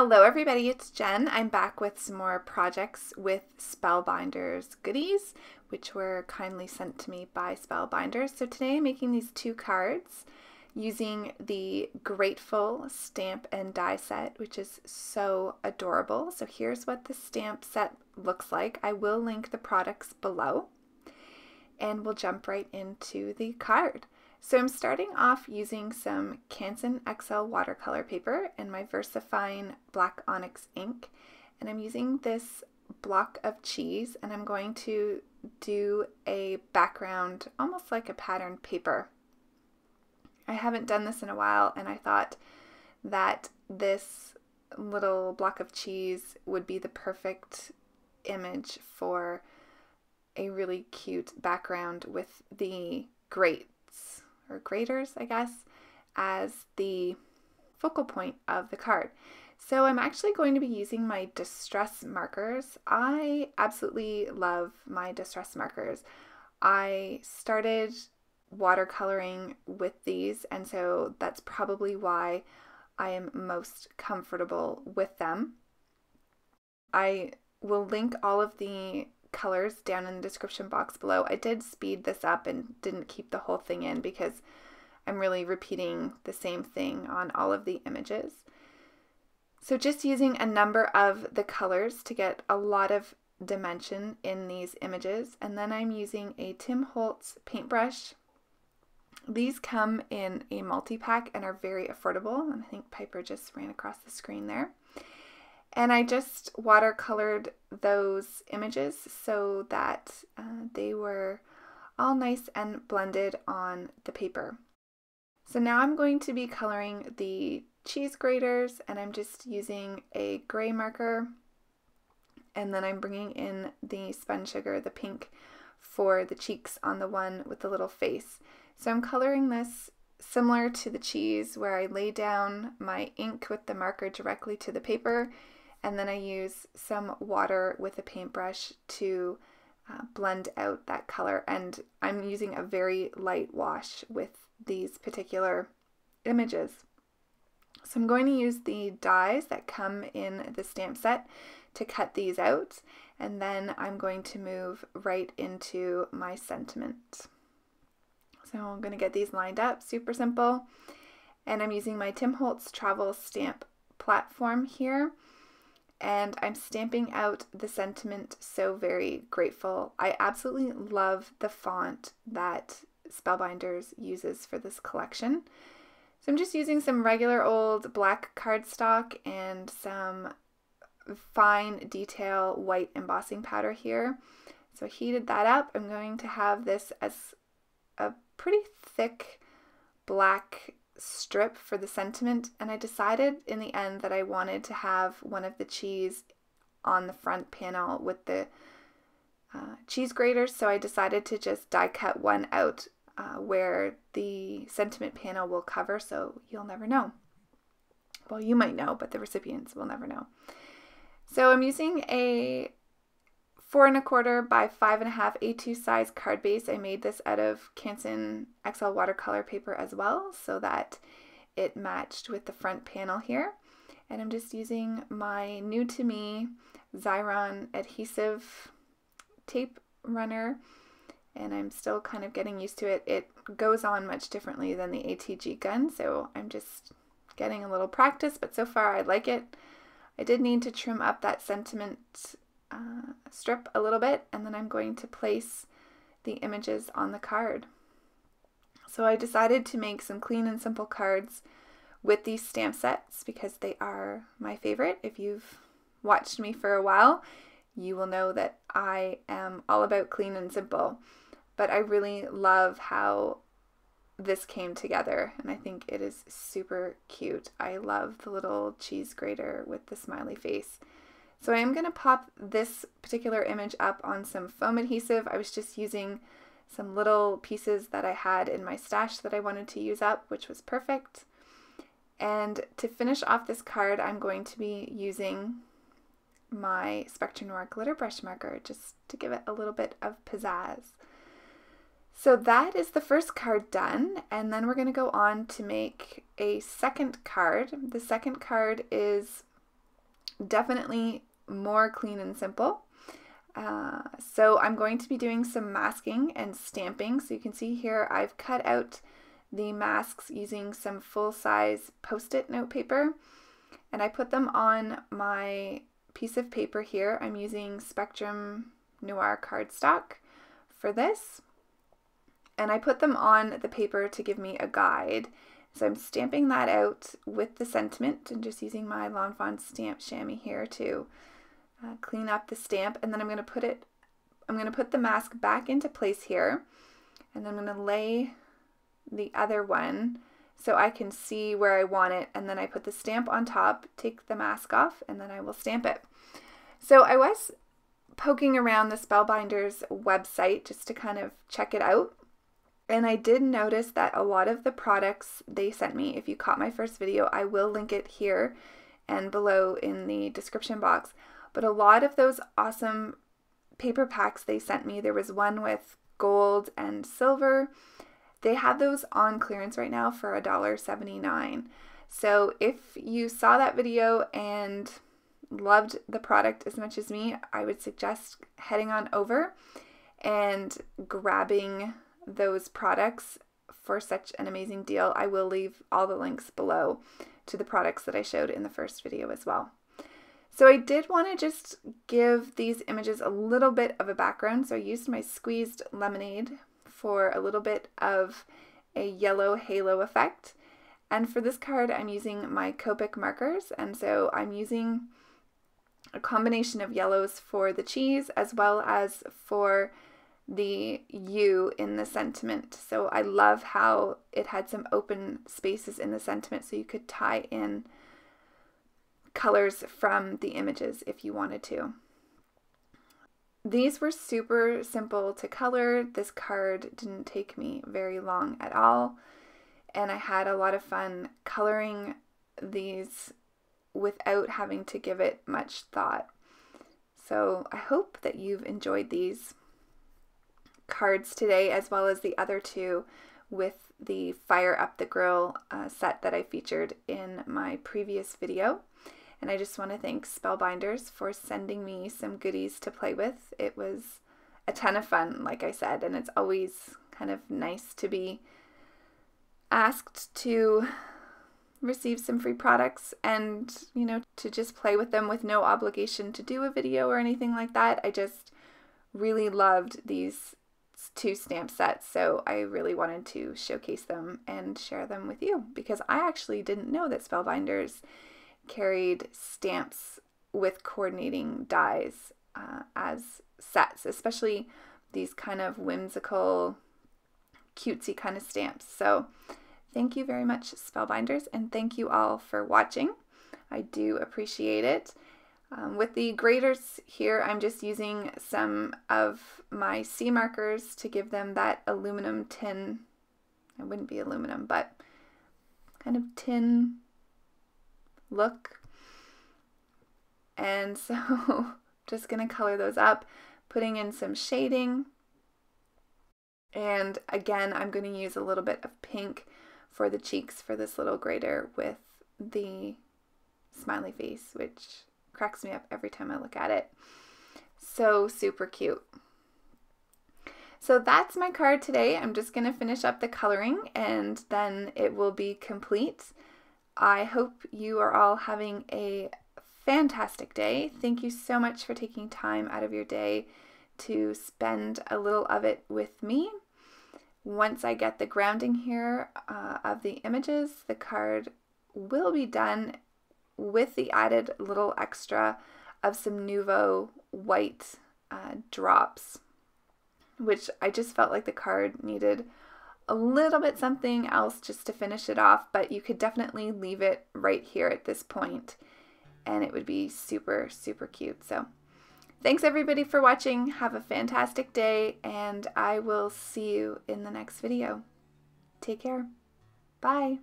Hello everybody, it's Jen. I'm back with some more projects with Spellbinders goodies, which were kindly sent to me by Spellbinders. So today I'm making these two cards using the Grateful Stamp and Die set, which is so adorable. So here's what the stamp set looks like. I will link the products below and we'll jump right into the card. So I'm starting off using some Canson XL watercolor paper and my Versafine Black Onyx ink, and I'm using this block of cheese, and I'm going to do a background, almost like a patterned paper. I haven't done this in a while, and I thought that this little block of cheese would be the perfect image for a really cute background with the grates, or graters, I guess, as the focal point of the card. So I'm actually going to be using my Distress Markers. I absolutely love my Distress Markers. I started watercoloring with these, and so that's probably why I am most comfortable with them. I will link all of the colors down in the description box below. I did speed this up and didn't keep the whole thing in because I'm really repeating the same thing on all of the images. So just using a number of the colors to get a lot of dimension in these images, and then I'm using a Tim Holtz paintbrush. These come in a multi-pack and are very affordable, and I think Piper just ran across the screen there. And I just watercolored those images so that they were all nice and blended on the paper. So now I'm going to be coloring the cheese graters, and I'm just using a gray marker, and then I'm bringing in the spun sugar, the pink, for the cheeks on the one with the little face. So I'm coloring this similar to the cheese, where I lay down my ink with the marker directly to the paper, and then I use some water with a paintbrush to blend out that color. And I'm using a very light wash with these particular images. So I'm going to use the dies that come in the stamp set to cut these out, and then I'm going to move right into my sentiment. So I'm going to get these lined up, super simple. And I'm using my Tim Holtz Travel Stamp platform here. And I'm stamping out the sentiment, so very grateful. I absolutely love the font that Spellbinders uses for this collection. So I'm just using some regular old black cardstock and some fine detail white embossing powder here. So I heated that up. I'm going to have this as a pretty thick black strip for the sentiment, and I decided in the end that I wanted to have one of the cheese on the front panel with the cheese graters, so I decided to just die cut one out where the sentiment panel will cover, so you'll never know. Well, you might know, but the recipients will never know. So I'm using a 4.25 by 5.5 A2 size card base. I made this out of Canson XL watercolor paper as well, so that it matched with the front panel here. And I'm just using my new to me Xyron adhesive tape runner, and I'm still kind of getting used to it. It goes on much differently than the ATG gun, so I'm just getting a little practice, but so far I like it. I did need to trim up that sentiment strip a little bit, and then I'm going to place the images on the card. So I decided to make some clean and simple cards with these stamp sets because they are my favorite. If you've watched me for a while, you will know that I am all about clean and simple, but I really love how this came together, and I think it is super cute. I love the little cheese grater with the smiley face. So I am going to pop this particular image up on some foam adhesive. I was just using some little pieces that I had in my stash that I wanted to use up, which was perfect. And to finish off this card, I'm going to be using my Spectrum Noir glitter brush marker just to give it a little bit of pizzazz. So that is the first card done, and then we're going to go on to make a second card. The second card is definitely more clean and simple. So I'm going to be doing some masking and stamping. So you can see here I've cut out the masks using some full-size post-it note paper, and I put them on my piece of paper here. I'm using Spectrum Noir cardstock for this, and I put them on the paper to give me a guide. So I'm stamping that out with the sentiment and just using my Lawn Fawn Stamp Shammy here to clean up the stamp, and then I'm going to put the mask back into place here, and I'm going to lay the other one so I can see where I want it, and then I put the stamp on top, take the mask off, and then I will stamp it. So I was poking around the Spellbinders website just to kind of check it out, and I did notice that a lot of the products they sent me, if you caught my first video, I will link it here and below in the description box, but a lot of those awesome paper packs they sent me, there was one with gold and silver. They have those on clearance right now for $1.79. So if you saw that video and loved the product as much as me, I would suggest heading on over and grabbing those products for such an amazing deal. I will leave all the links below to the products that I showed in the first video as well. So I did want to just give these images a little bit of a background. So I used my Squeezed Lemonade for a little bit of a yellow halo effect. And for this card, I'm using my Copic markers. And so I'm using a combination of yellows for the cheese as well as for the U in the sentiment. So I love how it had some open spaces in the sentiment, so you could tie in colors from the images if you wanted to. These were super simple to color. This card didn't take me very long at all, and I had a lot of fun coloring these without having to give it much thought. So I hope that you've enjoyed these cards today, as well as the other two with the Fire Up the Grill set that I featured in my previous video. And I just want to thank Spellbinders for sending me some goodies to play with. It was a ton of fun, like I said, and it's always kind of nice to be asked to receive some free products and, you know, to just play with them with no obligation to do a video or anything like that. I just really loved these two stamp sets, so I really wanted to showcase them and share them with you, because I actually didn't know that Spellbinders carried stamps with coordinating dies as sets, especially these kind of whimsical, cutesy kind of stamps. So thank you very much, Spellbinders, and thank you all for watching. I do appreciate it. With the graders here, I'm just using some of my C markers to give them that aluminum tin, it wouldn't be aluminum, but kind of tin look. And so just going to color those up, putting in some shading. And again, I'm going to use a little bit of pink for the cheeks for this little grater with the smiley face, which cracks me up every time I look at it. So super cute. So that's my card today. I'm just going to finish up the coloring and then it will be complete. I hope you are all having a fantastic day. Thank you so much for taking time out of your day to spend a little of it with me. Once I get the grounding here of the images, the card will be done with the added little extra of some Nuvo white drops, which I just felt like the card needed a little bit something else just to finish it off, but you could definitely leave it right here at this point and it would be super, super cute. So thanks everybody for watching. Have a fantastic day and I will see you in the next video. Take care. Bye.